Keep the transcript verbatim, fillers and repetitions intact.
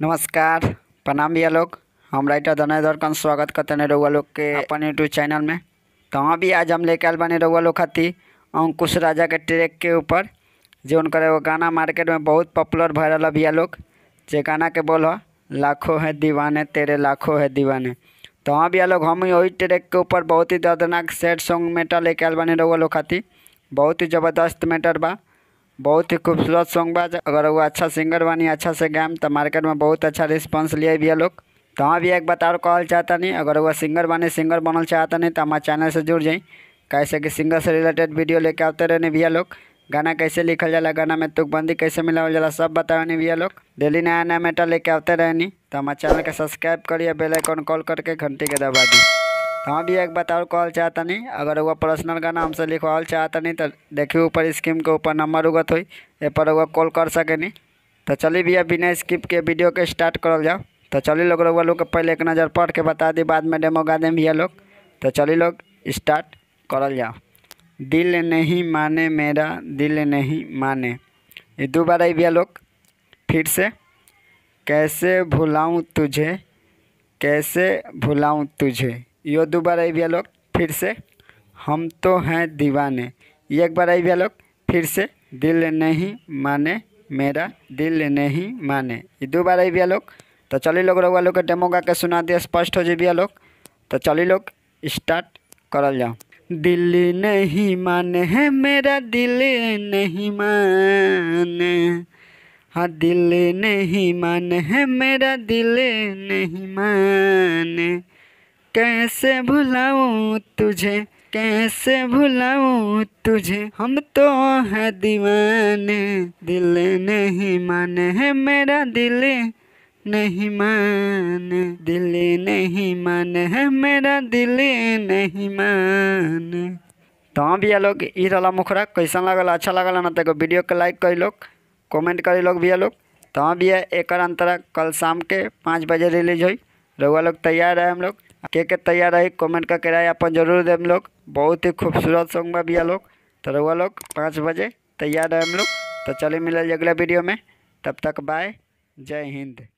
नमस्कार प्रणाम भैया लोग, हम राइटर धनेश धड़कन स्वागत करते हैं रउआ लोग के अपन यूट्यूब चैनल में। तो हाँ भी आज हम लेके आल बने रउआ लोग खातिर अंकुश राजा के ट्रैक के ऊपर जो उनकर एगो गाना मार्केट में बहुत पॉपुलर भए रहल भैया लोग। जे गाना के बोल ह लाखों है दीवाने तेरे लाखों है दीवाने। तो हाँ भैया लोग हम वही ट्रैक के ऊपर बहुत ही दर्दनाक सैड सॉन्ग मेटर लेके आल बने रउआ लोग खातिर। बहुत ही ज़बरदस्त मेटर बा, बहुत ही खूबसूरत सॉन्ग बा। अगर वो अच्छा सिंगर बनी अच्छा से गायम तो मार्केट में बहुत अच्छा रिस्पांस लिए भैया लोग। तो हाँ भी एक बात और कहल चाहता नहीं, अगर वो सिंगर बनी सिंगर बनल चाहता नहीं तो हमारे चैनल से जुड़ जाए, कैसे कि सिंगर से रिलेटेड वीडियो लेके आते रहने भैया लोग। गाना कैसे लिखल जाला, गाना में तुकबंदी कैसे मिलावल जाला, सब बतावनी भैया लोग। डेली नया नया मेटर लेके आते रहनी तो हमारे चैनल के सब्सक्राइब करिए, बेल आइकन कॉल करके घंटी के दबा दी। तो हाँ भी एक बात और कहल चाहता नहीं, अगर वो पर्सनल गाना हमसे लिखवाल चाहता नहीं तो देखिए ऊपर स्कीम के ऊपर नंबर उगत हुई, ए पर वो कॉल कर सकेनी। तो चलिए भैया बिना स्किप के वीडियो के स्टार्ट करल जाओ। तो चलिए लोग रउआ लोग के पहले एक नज़र पढ़ के बता दी, बाद में डेमो गा दें भैया लोग। तो चलिए लोग स्टार्ट करल जाओ। दिल नहीं माने मेरा दिल नहीं माने, ये दो बार आई भैया लोग। फिर से, कैसे भुलाऊँ तुझे कैसे भुलाऊँ तुझे, यो दो बार आई भैया लोग। फिर से, हम तो हैं दीवाने, ये एक बार आई भैया लोग। फिर से, दिल नहीं माने मेरा दिल नहीं माने, ये दो बार आई भैया लोग। तो चलिए लोग रउआ लोग के डेमो गा के सुना दिए, स्पष्ट हो जाए भैया लोग। तो चलिए लोग स्टार्ट करल जाओ। दिल नहीं माने है मेरा दिल नहीं माने, हाँ दिल नहीं माने है मेरा दिल नहीं माने। कैसे भुलाऊँ तुझे कैसे भुलाऊँ तुझे, हम तो हैं दीवाने। दिल नहीं माने है मेरा दिल नहीं माने, दिल नहीं माने है मेरा दिल नहीं माने। तो हाँ भैया लोग ई रहा मुखरा, कैसा लगल अच्छा लगल ना तो वीडियो के लाइक करी लोग, कमेंट करी लोग भैया लोग। तो हाँ भैया एक अंतरा कल शाम के पाँच बजे रिलीज हुई, रउआ लोग तैयार है हम लोग के के तैयार रही। कमेंट का किराया अपन जरूर दे हम लोग, बहुत ही खूबसूरत सॉन्ग बा भैया लोग। तो रउआ लोग पाँच बजे तैयार है हम लोग। तो चलिए मिलल अगला वीडियो में, तब तक बाय, जय हिंद।